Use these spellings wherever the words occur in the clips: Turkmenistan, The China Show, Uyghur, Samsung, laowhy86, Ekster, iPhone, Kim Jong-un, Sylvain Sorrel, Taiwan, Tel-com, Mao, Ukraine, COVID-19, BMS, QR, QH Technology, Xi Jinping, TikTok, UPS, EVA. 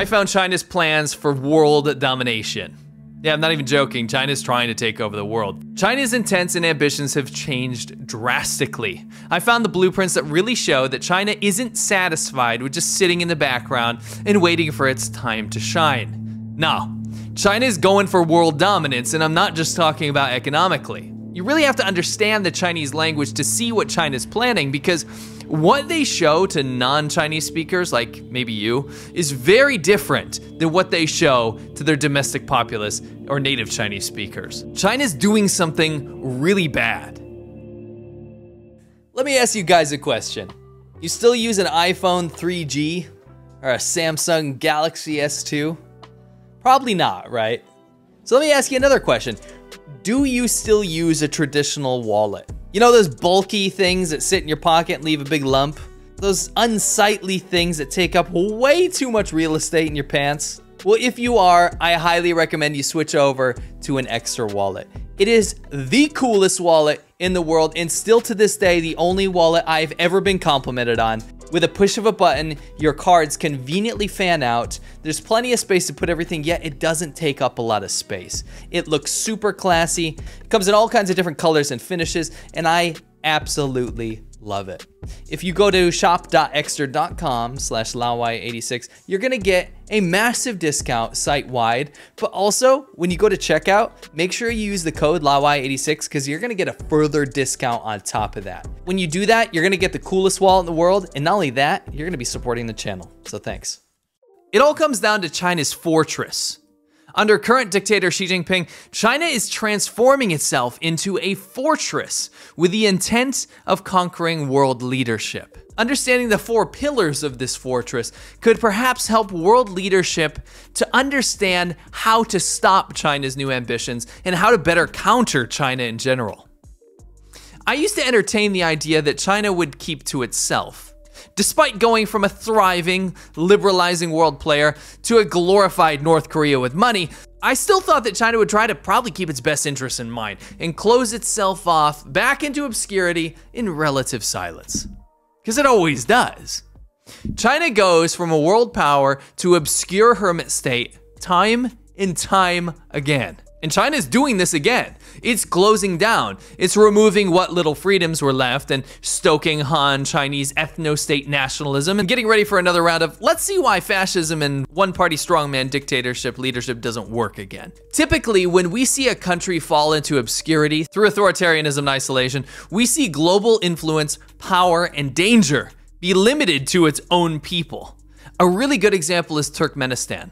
I found China's plans for world domination. Yeah, I'm not even joking. China's trying to take over the world. China's intents and ambitions have changed drastically. I found the blueprints that really show that China isn't satisfied with just sitting in the background and waiting for its time to shine. No, China's going for world dominance, and I'm not just talking about economically. You really have to understand the Chinese language to see what China's planning, because what they show to non-Chinese speakers, like maybe you, is very different than what they show to their domestic populace or native Chinese speakers. China's doing something really bad. Let me ask you guys a question. You still use an iPhone 3G or a Samsung Galaxy S2? Probably not, right? So let me ask you another question. Do you still use a traditional wallet? You know those bulky things that sit in your pocket and leave a big lump? Those unsightly things that take up way too much real estate in your pants? Well, if you are, I highly recommend you switch over to an Ekster wallet. It is the coolest wallet in the world, and still to this day, the only wallet I've ever been complimented on. With a push of a button, your cards conveniently fan out. There's plenty of space to put everything, yet it doesn't take up a lot of space. It looks super classy. It comes in all kinds of different colors and finishes, and I absolutely love it. If you go to shop.ekster.com/laowhy86, you're gonna get a massive discount site-wide, but also when you go to checkout, make sure you use the code laowhy86 because you're gonna get a further discount on top of that. When you do that, you're gonna get the coolest wallet in the world, and not only that, you're gonna be supporting the channel, so thanks. It all comes down to China's fortress. Under current dictator Xi Jinping, China is transforming itself into a fortress with the intent of conquering world leadership. Understanding the four pillars of this fortress could perhaps help world leadership to understand how to stop China's new ambitions and how to better counter China in general. I used to entertain the idea that China would keep to itself, despite going from a thriving, liberalizing world player to a glorified North Korea with money. I still thought that China would try to probably keep its best interests in mind and close itself off back into obscurity in relative silence. Because it always does. China goes from a world power to obscure hermit state time and time again. And China's doing this again. It's closing down. It's removing what little freedoms were left and stoking Han Chinese ethno-state nationalism and getting ready for another round of let's see why fascism and one-party strongman dictatorship leadership doesn't work again. Typically, when we see a country fall into obscurity through authoritarianism and isolation, we see global influence, power, and danger be limited to its own people. A really good example is Turkmenistan.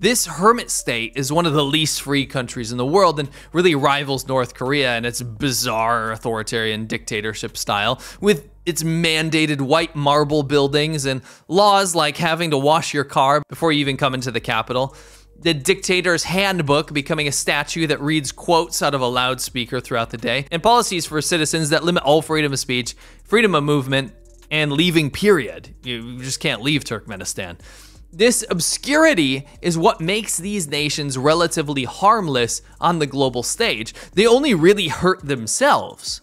This hermit state is one of the least free countries in the world and really rivals North Korea in its bizarre authoritarian dictatorship style, with its mandated white marble buildings and laws like having to wash your car before you even come into the capital. The dictator's handbook becoming a statue that reads quotes out of a loudspeaker throughout the day, and policies for citizens that limit all freedom of speech, freedom of movement, and leaving, period. You just can't leave Turkmenistan. This obscurity is what makes these nations relatively harmless on the global stage. They only really hurt themselves.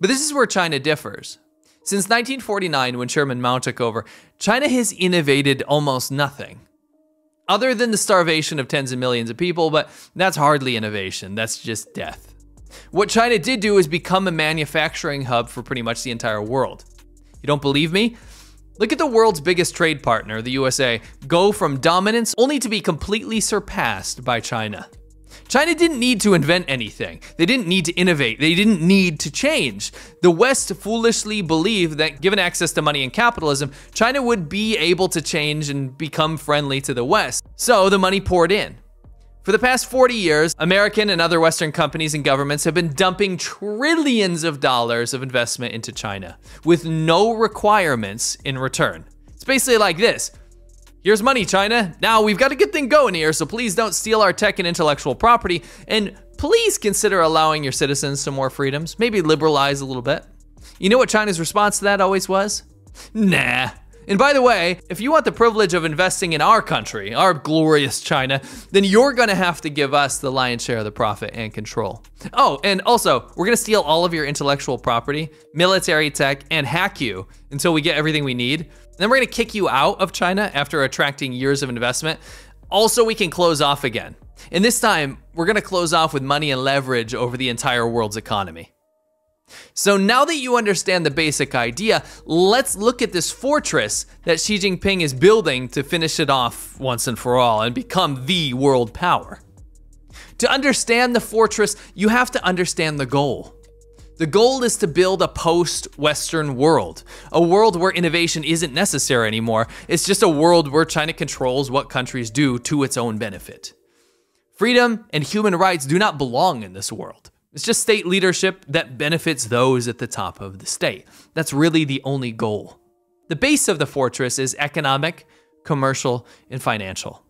But this is where China differs. Since 1949, when Chairman Mao took over, China has innovated almost nothing. Other than the starvation of tens of millions of people, but that's hardly innovation, that's just death. What China did do is become a manufacturing hub for pretty much the entire world. You don't believe me? Look at the world's biggest trade partner, the USA, go from dominance only to be completely surpassed by China. China didn't need to invent anything. They didn't need to innovate. They didn't need to change. The West foolishly believed that given access to money and capitalism, China would be able to change and become friendly to the West. So the money poured in. For the past 40 years, American and other Western companies and governments have been dumping trillions of dollars of investment into China with no requirements in return. It's basically like this. Here's money, China. Now we've got a good thing going here, so please don't steal our tech and intellectual property, and please consider allowing your citizens some more freedoms, maybe liberalize a little bit. You know what China's response to that always was? Nah. And by the way, if you want the privilege of investing in our country, our glorious China, then you're gonna have to give us the lion's share of the profit and control. Oh, and also, we're gonna steal all of your intellectual property, military tech, and hack you until we get everything we need. Then we're gonna kick you out of China after attracting years of investment. Also, we can close off again. And this time, we're gonna close off with money and leverage over the entire world's economy. So now that you understand the basic idea, let's look at this fortress that Xi Jinping is building to finish it off once and for all and become the world power. To understand the fortress, you have to understand the goal. The goal is to build a post-Western world, a world where innovation isn't necessary anymore. It's just a world where China controls what countries do to its own benefit. Freedom and human rights do not belong in this world. It's just state leadership that benefits those at the top of the state. That's really the only goal. The base of the fortress is economic, commercial, and financial.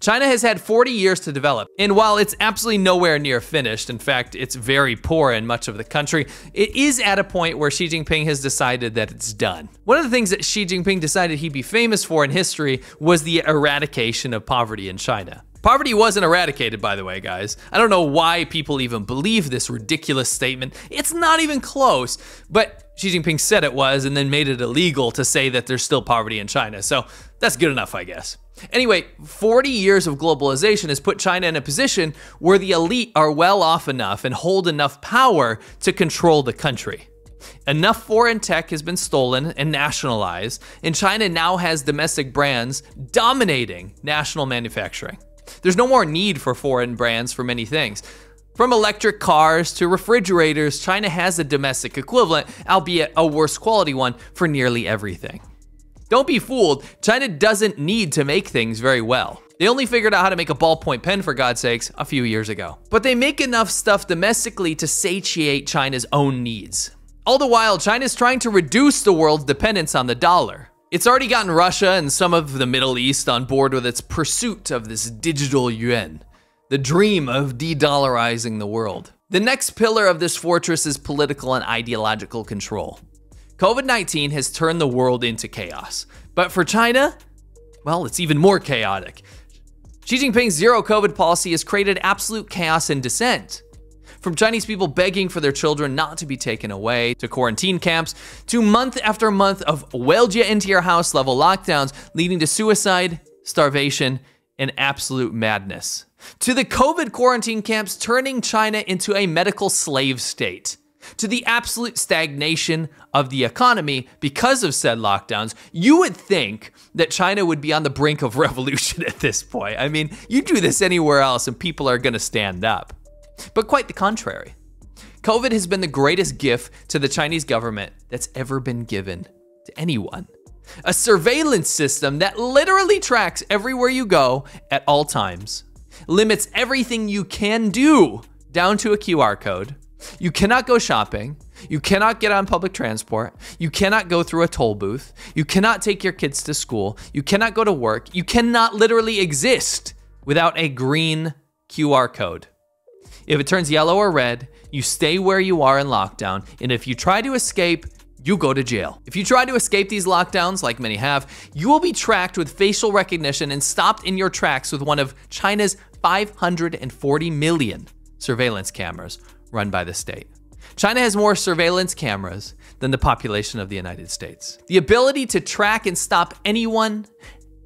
China has had 40 years to develop, and while it's absolutely nowhere near finished, in fact, it's very poor in much of the country, it is at a point where Xi Jinping has decided that it's done. One of the things that Xi Jinping decided he'd be famous for in history was the eradication of poverty in China. Poverty wasn't eradicated, by the way, guys. I don't know why people even believe this ridiculous statement. It's not even close, but Xi Jinping said it was and then made it illegal to say that there's still poverty in China, so that's good enough, I guess. Anyway, 40 years of globalization has put China in a position where the elite are well off enough and hold enough power to control the country. Enough foreign tech has been stolen and nationalized, and China now has domestic brands dominating national manufacturing. There's no more need for foreign brands for many things. From electric cars to refrigerators, China has a domestic equivalent, albeit a worse quality one, for nearly everything. Don't be fooled, China doesn't need to make things very well. They only figured out how to make a ballpoint pen, for God's sakes, a few years ago. But they make enough stuff domestically to satiate China's own needs. All the while, China's trying to reduce the world's dependence on the dollar. It's already gotten Russia and some of the Middle East on board with its pursuit of this digital yuan, the dream of de-dollarizing the world. The next pillar of this fortress is political and ideological control. COVID-19 has turned the world into chaos, but for China, well, it's even more chaotic. Xi Jinping's zero COVID policy has created absolute chaos and dissent. From Chinese people begging for their children not to be taken away, to quarantine camps, to month after month of weld you into your house level lockdowns, leading to suicide, starvation, and absolute madness. To the COVID quarantine camps turning China into a medical slave state. To the absolute stagnation of the economy because of said lockdowns. You would think that China would be on the brink of revolution at this point. I mean, you do this anywhere else and people are gonna stand up. But quite the contrary. COVID has been the greatest gift to the Chinese government that's ever been given to anyone. A surveillance system that literally tracks everywhere you go at all times, limits everything you can do down to a QR code. You cannot go shopping. You cannot get on public transport. You cannot go through a toll booth. You cannot take your kids to school. You cannot go to work. You cannot literally exist without a green QR code. If it turns yellow or red, you stay where you are in lockdown, and if you try to escape, you go to jail. If you try to escape these lockdowns, like many have, you will be tracked with facial recognition and stopped in your tracks with one of China's 540 million surveillance cameras run by the state. China has more surveillance cameras than the population of the United States. The ability to track and stop anyone,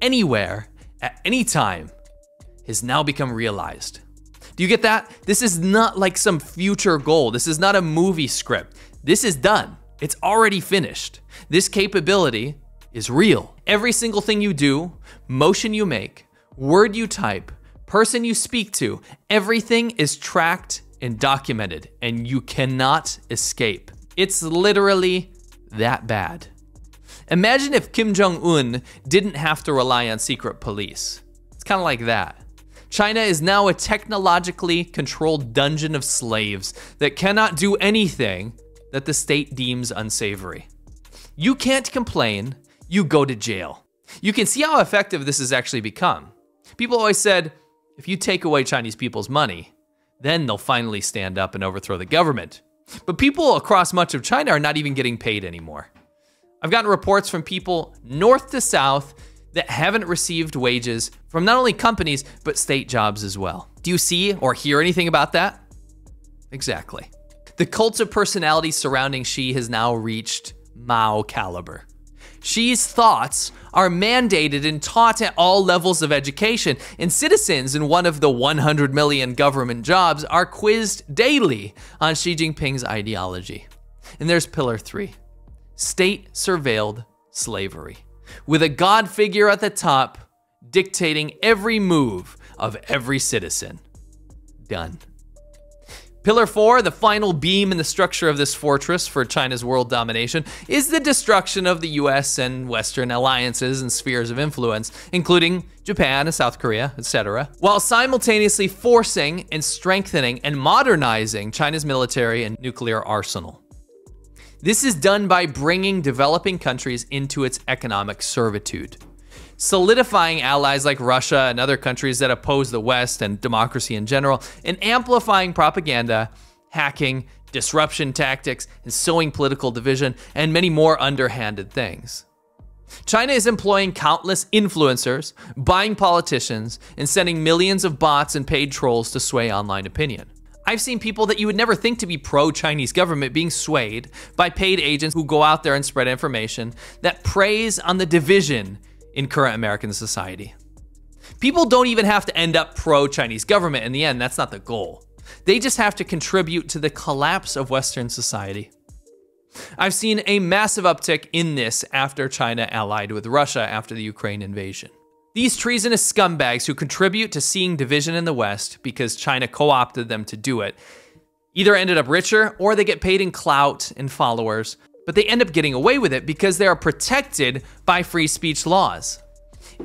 anywhere, at any time has now become realized. Do you get that? This is not like some future goal. This is not a movie script. This is done. It's already finished. This capability is real. Every single thing you do, motion you make, word you type, person you speak to, everything is tracked and documented, and you cannot escape. It's literally that bad. Imagine if Kim Jong-un didn't have to rely on secret police. It's kind of like that. China is now a technologically controlled dungeon of slaves that cannot do anything that the state deems unsavory. You can't complain, you go to jail. You can see how effective this has actually become. People always said, if you take away Chinese people's money, then they'll finally stand up and overthrow the government. But people across much of China are not even getting paid anymore. I've gotten reports from people north to south that haven't received wages from not only companies, but state jobs as well. Do you see or hear anything about that? Exactly. The cult of personality surrounding Xi has now reached Mao caliber. Xi's thoughts are mandated and taught at all levels of education, and citizens in one of the 100 million government jobs are quizzed daily on Xi Jinping's ideology. And there's pillar 3, state-surveilled slavery, with a god figure at the top dictating every move of every citizen. Done. Pillar 4, the final beam in the structure of this fortress for China's world domination, is the destruction of the US and Western alliances and spheres of influence, including Japan and South Korea, etc., while simultaneously forcing and strengthening and modernizing China's military and nuclear arsenal. This is done by bringing developing countries into its economic servitude, solidifying allies like Russia and other countries that oppose the West and democracy in general, and amplifying propaganda, hacking, disruption tactics, and sowing political division, and many more underhanded things. China is employing countless influencers, buying politicians, and sending millions of bots and paid trolls to sway online opinion. I've seen people that you would never think to be pro-Chinese government being swayed by paid agents who go out there and spread information that preys on the division in current American society. People don't even have to end up pro-Chinese government in the end. That's not the goal. They just have to contribute to the collapse of Western society. I've seen a massive uptick in this after China allied with Russia after the Ukraine invasion. These treasonous scumbags who contribute to seeing division in the West because China co-opted them to do it either ended up richer or they get paid in clout and followers, but they end up getting away with it because they are protected by free speech laws.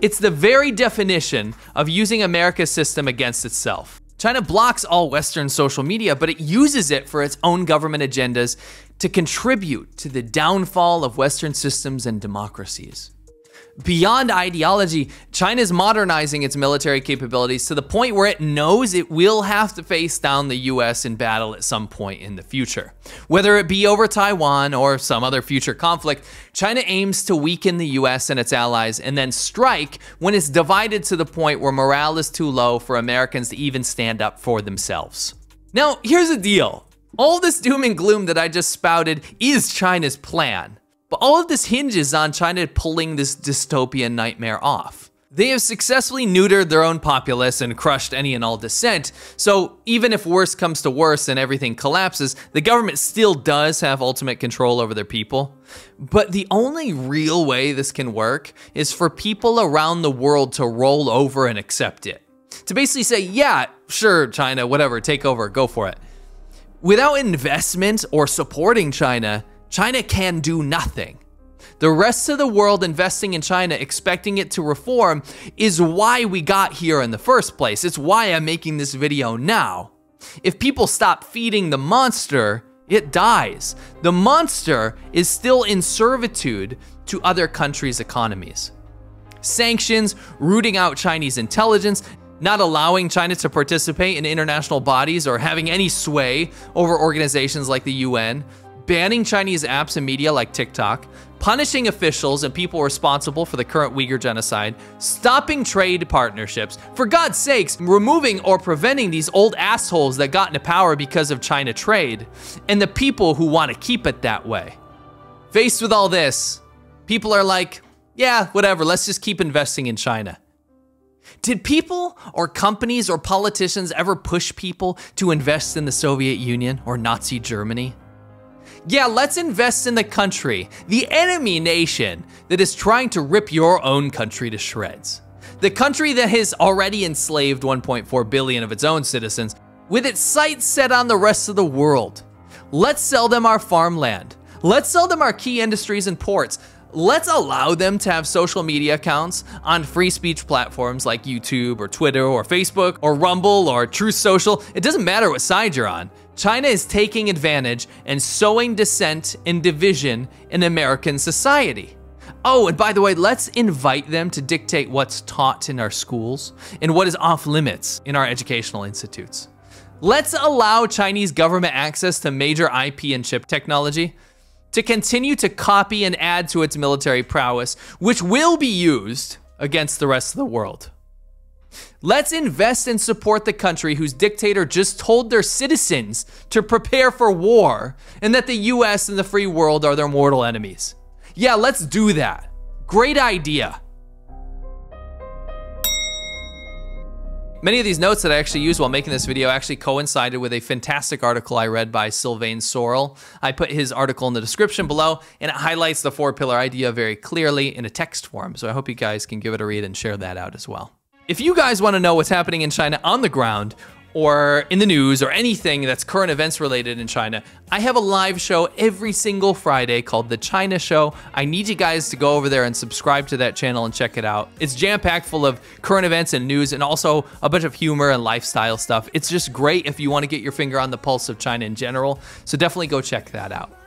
It's the very definition of using America's system against itself. China blocks all Western social media, but it uses it for its own government agendas to contribute to the downfall of Western systems and democracies. Beyond ideology, China is modernizing its military capabilities to the point where it knows it will have to face down the US in battle at some point in the future. Whether it be over Taiwan or some other future conflict, China aims to weaken the US and its allies and then strike when it's divided to the point where morale is too low for Americans to even stand up for themselves. Now, here's the deal. All this doom and gloom that I just spouted is China's plan. But all of this hinges on China pulling this dystopian nightmare off. They have successfully neutered their own populace and crushed any and all dissent, so even if worse comes to worse and everything collapses, the government still does have ultimate control over their people. But the only real way this can work is for people around the world to roll over and accept it. To basically say, yeah, sure, China, whatever, take over, go for it. Without investment or supporting China, China can do nothing. The rest of the world investing in China, expecting it to reform, is why we got here in the first place. It's why I'm making this video now. If people stop feeding the monster, it dies. The monster is still in servitude to other countries' economies. Sanctions, rooting out Chinese intelligence, not allowing China to participate in international bodies or having any sway over organizations like the UN, banning Chinese apps and media like TikTok, punishing officials and people responsible for the current Uyghur genocide, stopping trade partnerships, for God's sakes, removing or preventing these old assholes that got into power because of China trade, and the people who want to keep it that way. Faced with all this, people are like, yeah, whatever, let's just keep investing in China. Did people or companies or politicians ever push people to invest in the Soviet Union or Nazi Germany? Yeah, let's invest in the country, the enemy nation that is trying to rip your own country to shreds. The country that has already enslaved 1.4 billion of its own citizens, with its sights set on the rest of the world. Let's sell them our farmland. Let's sell them our key industries and ports. Let's allow them to have social media accounts on free speech platforms like YouTube or Twitter or Facebook or Rumble or Truth Social. It doesn't matter what side you're on. China is taking advantage and sowing dissent and division in American society. Oh, and by the way, let's invite them to dictate what's taught in our schools and what is off limits in our educational institutes. Let's allow Chinese government access to major IP and chip technology to continue to copy and add to its military prowess, which will be used against the rest of the world. Let's invest and support the country whose dictator just told their citizens to prepare for war and that the US and the free world are their mortal enemies. Yeah, let's do that. Great idea. Many of these notes that I actually used while making this video actually coincided with a fantastic article I read by Sylvain Sorrel. I put his article in the description below, and it highlights the four-pillar idea very clearly in a text form, so I hope you guys can give it a read and share that out as well. If you guys want to know what's happening in China on the ground, or in the news, or anything that's current events related in China, I have a live show every single Friday called The China Show. I need you guys to go over there and subscribe to that channel and check it out. It's jam-packed full of current events and news, and also a bunch of humor and lifestyle stuff. It's just great if you want to get your finger on the pulse of China in general, so definitely go check that out.